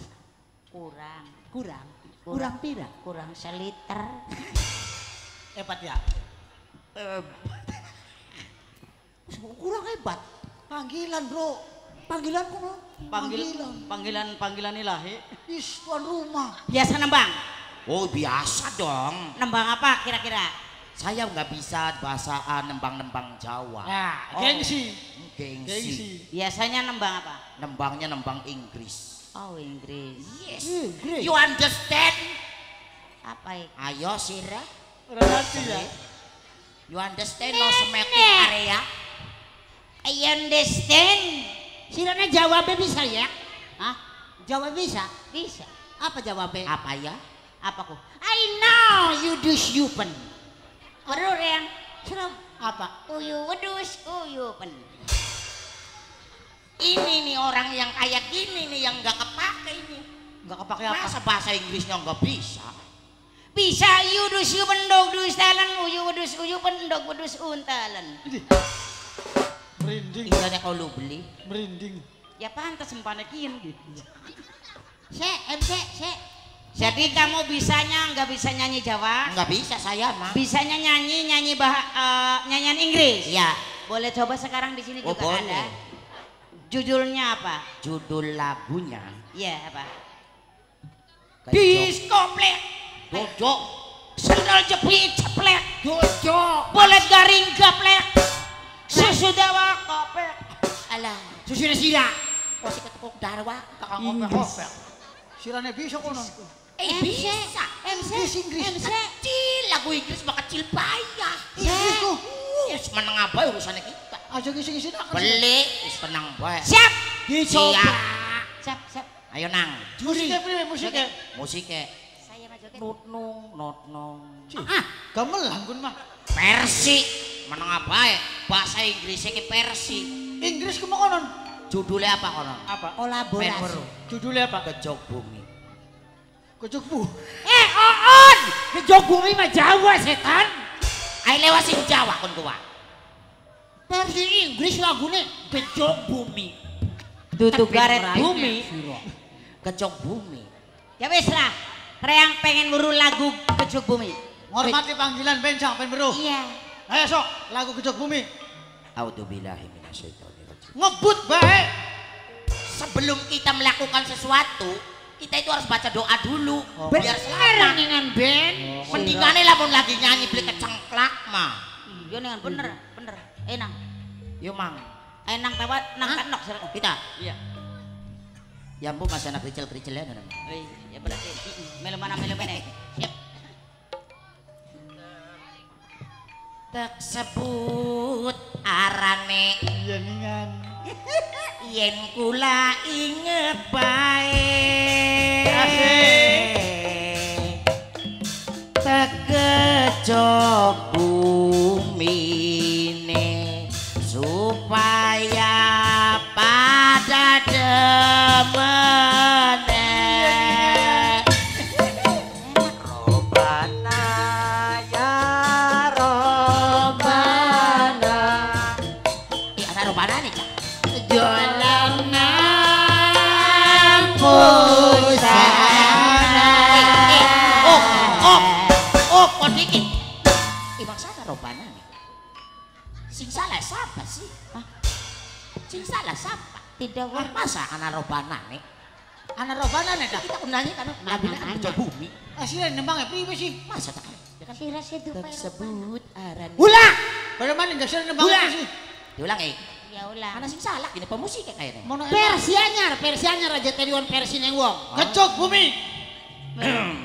Kurang. Kurang. Kurang pira? Kurang seliter. Hebat ya. Kurang hebat. Panggilan, Bro. Panggilan kok. Panggilan. Panggilan panggilan ilahi. Is tuan rumah. Biasa nembang. Oh, biasa dong. Nembang apa kira-kira? Saya nggak bisa bahasa nembang-nembang Jawa. Nah, oh. Gengsi. gengsi. Gengsi. Biasanya nembang apa? Nembangnya nembang Inggris. Oh Inggris. Yes. Inggris. You understand? Apa itu? Ayo sirah. Relasi ya. You understand? No semaking area. I understand. Sirahnya Jawa bisa ya? Hah? Jawab bisa? Bisa. Apa jawabnya? Apa ya? Apa ku? I know you do stupid. Perlu yang serem apa? Uyu wedus uyu pen. Ini nih orang yang kayak gini nih yang nggak kepake ini. Nggak kepake apa? Masa bahasa Inggrisnya nggak bisa. Bisa you do stupid dog do stalen uyu wedus uyu pen dog wedus untalen. Merinding. Ingatnya kalau lu beli. Merinding. Ya pantas mempanekin gitu. Sek, M C, sek. Jadi kamu bisanya nggak bisa nyanyi Jawa? Nggak bisa saya mah. Bisanya nyanyi nyanyi bah uh, nyanyian Inggris. Iya. Boleh coba sekarang di sini oh, juga boleh. Ada. Judulnya apa? Judul lagunya. Iya apa? Diskoplek. Dojok. Sendal jepit ceplek. Dojok. Bolet garing gaplek. Susu dawa koplek. Alah. Susunya sila. Kau si ketukuk darwa kakak koplek koplek. Silanya bisa konon. Eh bisa, Inggris Inggris kecil, lagu Inggris mah kecil payah. Inggris tuh, yes menang apa urusannya kita. Aja kisi-kisi nak. Beli, yes menang apa. Siap, siap, siap, siap. Ayo nang. Musiknya pilih musiknya. Musiknya. Saya majukan. Notnong, notnong. Ah, gamelan kun mah. Persi, menang apa? Bahasa Inggrisnya ke Persi. Inggris kemana konon? Judulnya apa konon? Apa? Kolaborasi. Judulnya apa? Gejok Bumi. Gejok bu. Eh, oon. Gejok Bumi mah Jawa setan. Ayo lewat sing Jawa kon kuwa. Versi Inggris lagune Gejok Bumi. Tutu garet bumi. Gejok Bumi. Ya wis lah. Reang pengen muru lagu Gejok Bumi. Hormati panggilan bencang pengen muru. Iya. Ayo sok lagu Gejok Bumi. Auzubillahi minasyaitonir rajim. Ngebut bae. Sebelum kita melakukan sesuatu, kita itu harus baca doa dulu. Oh, biar selamat. Mendingan ben. Oh, mendingannya lamun lagi nyanyi beli kecengklak mah. Iya dengan bener, bener. Enang. Yo mang. Enang tawat, nang kanok serang kita. Iya. Ya ampun masih anak kericil-kericilnya nana. Wih, ya berarti melomana melomane. Siap. Tak sebut arane. Iya ningan. Yen kula inget bae tegejok bumine supaya pada demene robana ya robana iya ada robana nih Kak John salah siapa sih? Hah? Sing salah siapa? Tidak wah masa anak robana nih? Anak robana nih dah. Kita kundangi karena lagunya kan Gejok Bumi. Aslinya nembang ya prima sih. Masa tak? Sira seduh Pak sebut aran. Ulang! Bagaimana enggak sira nembang sih? Diulang eh. Ya ulang. Mana sing salah gini pemusik kayaknya. Versi anyar, versi anyar aja tadi wong versi neng wong. Gejok Bumi.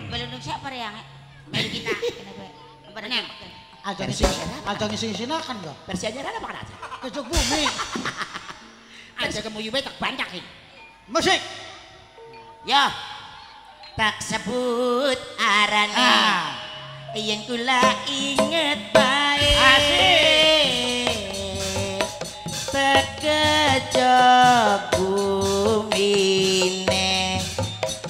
Belundung siapa yang? Main kita. Pada neng. Ajang ising-isina kan gak? Versi aja ada makan aja. Gejok Bumi. Aja kamu yubay tak banyakin. Musik. Ya. Tak sebut arane. Yang kula inget baik. Asik. Tegejok bumine.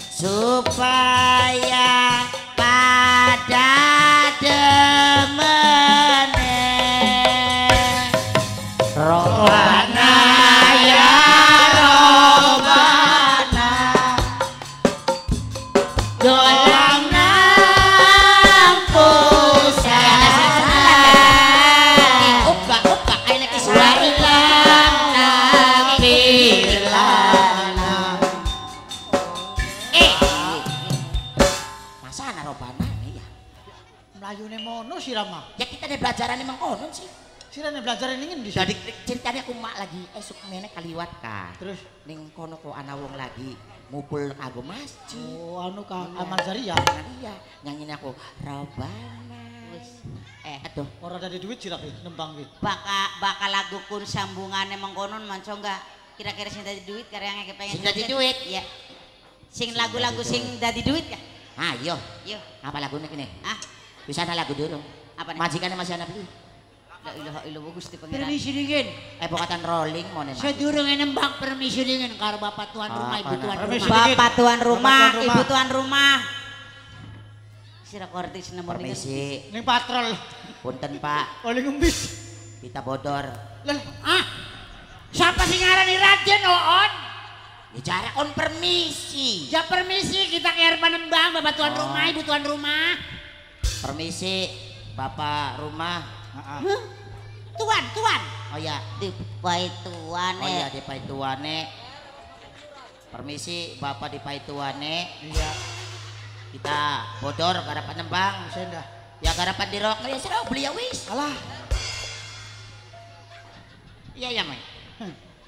Supaya pada demen. Robana ya Robana doang nampusana uka uka aina kisarila nakilana eh masa anak Robana ini ya melayunya mono sirama ya kita ada pelajaran emang konon sih. Sirane belajar ini ngendi? Jadi ceritanya aku mak lagi esuk menek kaliwat ka. Terus ning kono kok ana wong lagi ngumpul kanggo masjid. Oh anu ka amal jariah. Iya, nyanyine aku Robana. Wis. Eh aduh, ora ada duit jirak nembang kuwi. Bakal bakal lagu kun sambungane mengkonon manco enggak? Kira-kira sing dadi duit kare yang kepengen sing dadi duit. Iya. Sing lagu-lagu sing dadi duit kah? Ha, yo. Yo, apa lagune kene? Ah, bisa ana lagu durung. Apa nih? Majikane masih ana beli. La ilaha illallah Gusti Pangeran. Permisi dingin. Eh pokatan rolling mau nih. Sedurunge nembang permisi dingin karo Bapak Tuan Rumah, Ibu Tuan Rumah. Bapak Tuan Rumah, Ibu Tuan Rumah. Sira kortis nomor niku. Permisi. Ning patrol. Punten, Pak. Oli ngembis. Kita bodor. Lah, ah. Siapa sih ngarani Raden Oon? Bicara on permisi. Ya permisi kita ke air panembang Bapak Tuan oh. Rumah, Ibu Tuan Rumah. Permisi Bapak Rumah. Huh? Tuan, Tuan. Oh ya, di paituane. Oh ya, di paituane. Permisi Bapak di paituane. Iya. Kita bodor ke air panembang. Ya ke air pandirok ya sira beli ya wis. Alah. Iya ya, Mai.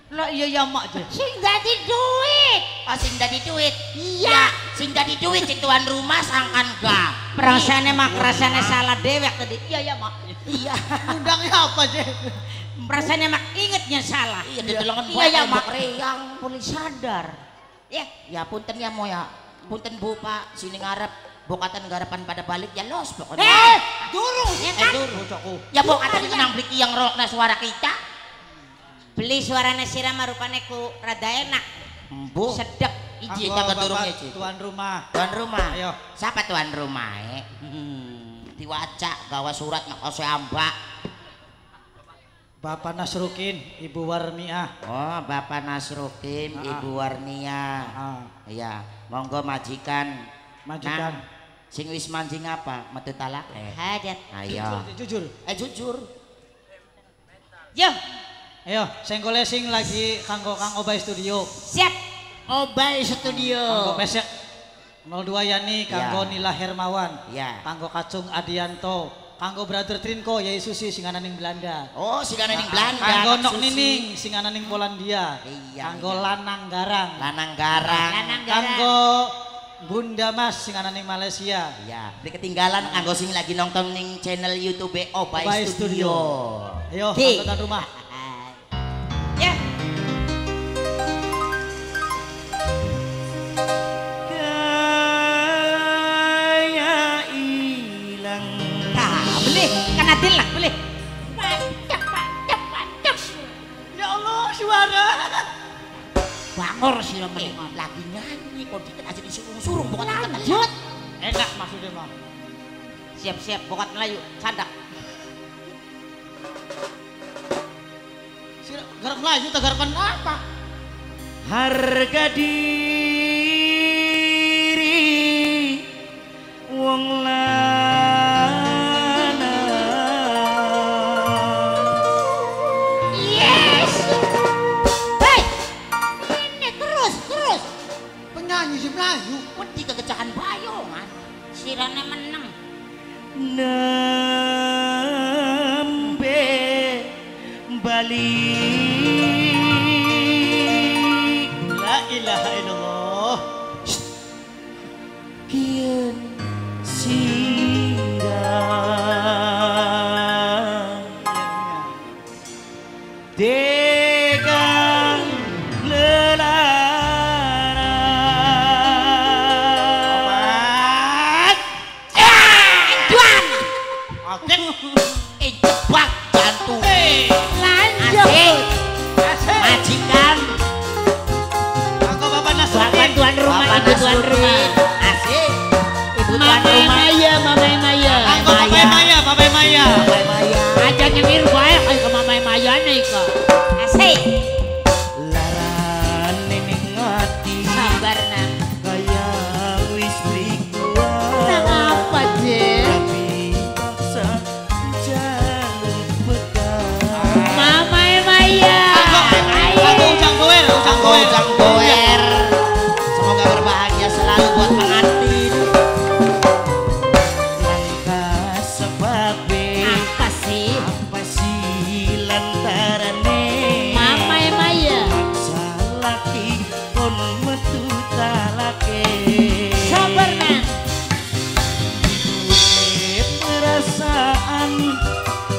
Lah iya ya mak tuh. Sing dadi duit. Oh sing dadi duit. Iya, sing dadi duit sing tuan rumah sangkan gak. Perasane mak rasane salah dewek tadi. Iya ya mak. Iya. Undangnya apa sih? Perasane mak ingetnya salah. Iya didelongan buat. Iya ya mak. Reyang pun sadar. Ya, ya punten ya mo ya. Punten Bu Pak, sini ngarep. Bokatan garapan pada balik ya los pokoknya. Eh, durung ya kan. Ya bokatan nang beli yang rokna suara kita. Beli suaranya siram rupanya ku rada enak. Mbu. Sedep. Iji tak turunnya Ci. Tuan rumah. Tuan rumah. Ayo. Siapa tuan rumah eh? Hmm. Diwaca gawa surat nak ose ambak. Bapak Nasrukin, Ibu Warniah. Oh, Bapak Nasrukin, ah. Ibu Warniah. Ah. Iya, monggo majikan. Majikan. Nah, sing wis mancing apa? Metu talak. Eh. Hajat. Ayo. Jujur. Eh jujur. Yo. Ayo, senggolnya sing lagi kanggo Kang Obay Studio. Siap. Obay Studio. Kanggo Pesek nol dua Yani, kanggo ya. Nila Hermawan. Ya. Kanggo Kacung Adianto. Kanggo Brother Trinko, Yai Susi singananing Belanda. Oh, singananing Belanda. Kanggo Nok Nining singananing Polandia. Iya. Kanggo iya. Lanang Garang. Lanang Garang. Lanang Garang. Kanggo Bunda Mas singananing Malaysia. Iya. Di ketinggalan kanggo sing lagi nonton ning channel YouTube Obay, Obay Studio. Studio. Ayo, kanggo tuan rumah. Gaya hilang. Nah, boleh, kan adil lah, boleh. Mantap, mantap, mantap. Ya Allah, suara. Bangor sih lo menikmati. Lagi nyanyi, kok dikit aja disurung-surung. Bukan lanjut. Enak maksudnya, Bang. Siap-siap, bukan Melayu, candak. Garap Melayu, tegarapan apa? Harga diri wong lanang. Yes. Baik. Ini terus terus. Penyanyi si Melayu wedi kegecahan bayongan. Sirane meneng. Nembe bali. Ilaha illallah. Kian sirang degang lelaran. Eh, juan. Oke. Eh, jebak jantung. Lanjut. Majikan. Tuan rumah, Ibu Tuan Rumah. Asik. Ibu Tuan Rumah. Maya, Mama Maya. Angko Mama Maya, Mama Maya. Aja nyemir bae kaya ke Mama Maya ne iki. Asik. Larane ning ati. Sabar nang. Kaya wis liku. Nang apa, Je? Mama Maya. Aku ucang kowe, ucang kowe, ucang kowe.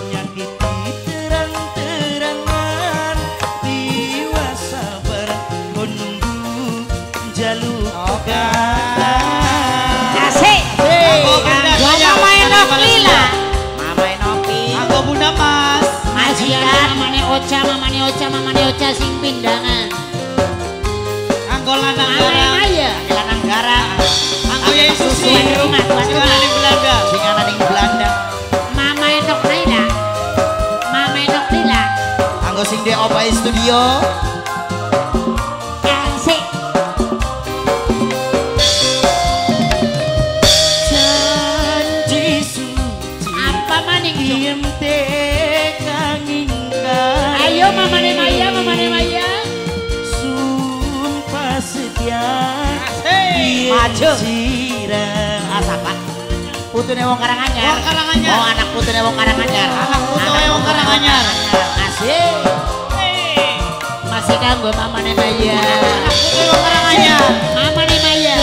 Nyakiti terang-terangan diwasa. Asik. Mama main nopi lah. Mama main nopi. Aku bunda mas. Majikan mamane oca, mamane oca, mamane oca sing pindangan. Anggo lanang garang. Anggo lanang garang. Anggo yang susu di rumah. Siapa nari Belanda? Siapa nari Belanda? Mama enok nila. Mama enok nila. Anggo sing di Obay Studio. Maju asapa putune wong Karanganyar oh anak putune wong Karanganyar anak putune wong Karanganyar asik masih kanggo mamane Maya anak putune wong Karanganyar mamane Maya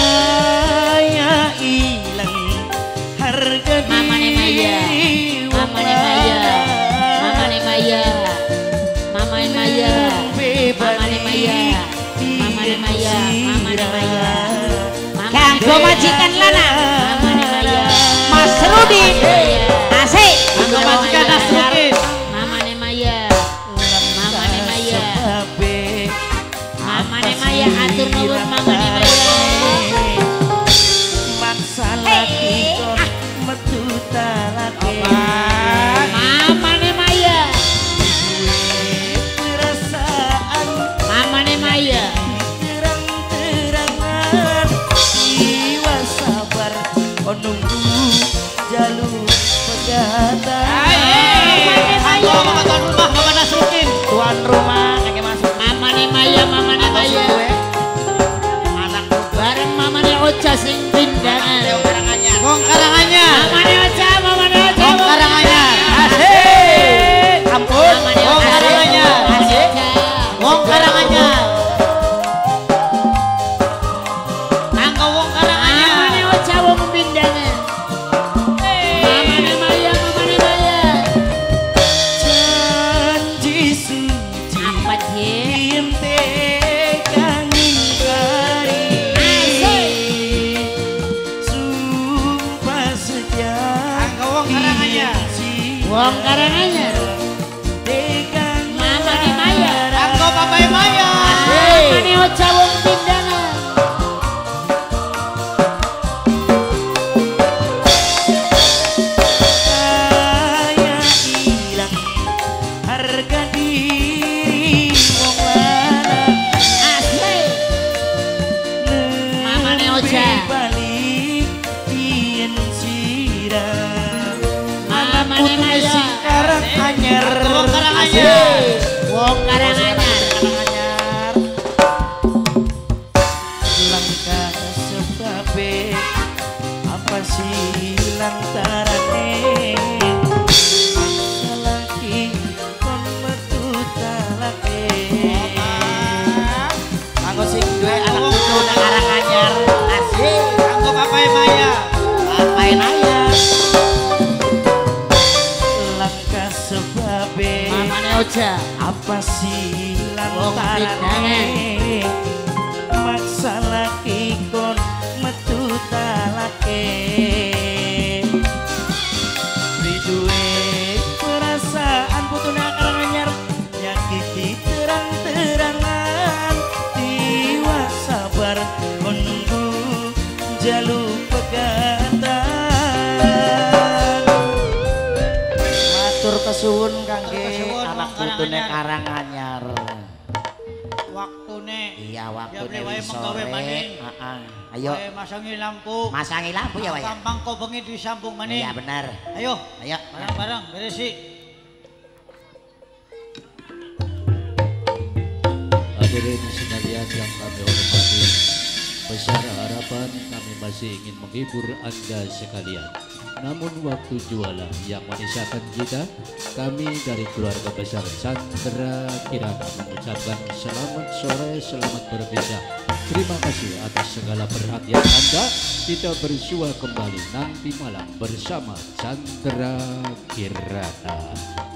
Maya ilang harga mamane Maya mamane Maya mamane Maya mamane Maya mamane Maya mamane Maya mamane Maya Kanggo majikan lana Mas Rudi asik kanggo majikan Mas Rudi mamane Maya mamane Maya mamane Maya atur nuwun mamane Maya mansalah iko metu talake mamane Maya perasaan mamane Maya rumah kakek masuk mamane Maya mamane Maya anak bareng mamane Oca sing pindangan wong Karanganyar mamane Oca mamane Oca wong Karanganyar asik ampun wong Karanganyar asik wong Karanganyar nanggo wong Karanganyar mamane Oca wong pindangan mamane Maya mamane Maya janji su wong Karanganyar mamane Maya anggo papae Maya mamane Oca wong pindangan saya hilang harga diri wong lanang asli mamane Oca balik yen sira mamane Maya Karanganyar wong Karanganyar wong Karanganyar Karanganyar langkah sebabe apa sih lantarane laki kon metu talake anggo sing duwe anak itu nang Karanganyar asik anggo papae Maya papae Maya Oca apa sih lantarane maksa laki kon metu talake diduwe perasaan putune Karanganyar nyakiti terang-terangan tiwa sabar kon jalu pegatan matur kesuwun kangge waktune Karanganyar. Waktune. Iya waktune sore. Ayo. Masangi lampu. Masangi lampu ya waya. Gampang kau bengi disambung maning. Iya benar. Ayo. Ayo. Barang-barang berisi. Hadirin sekalian yang kami hormati, besar harapan kami masih ingin menghibur anda sekalian. Namun waktu jualah yang memisahkan kita, kami dari keluarga besar Candra Kirana mengucapkan selamat sore, selamat berpisah. Terima kasih atas segala perhatian anda. Kita bersua kembali nanti malam bersama Candra Kirana.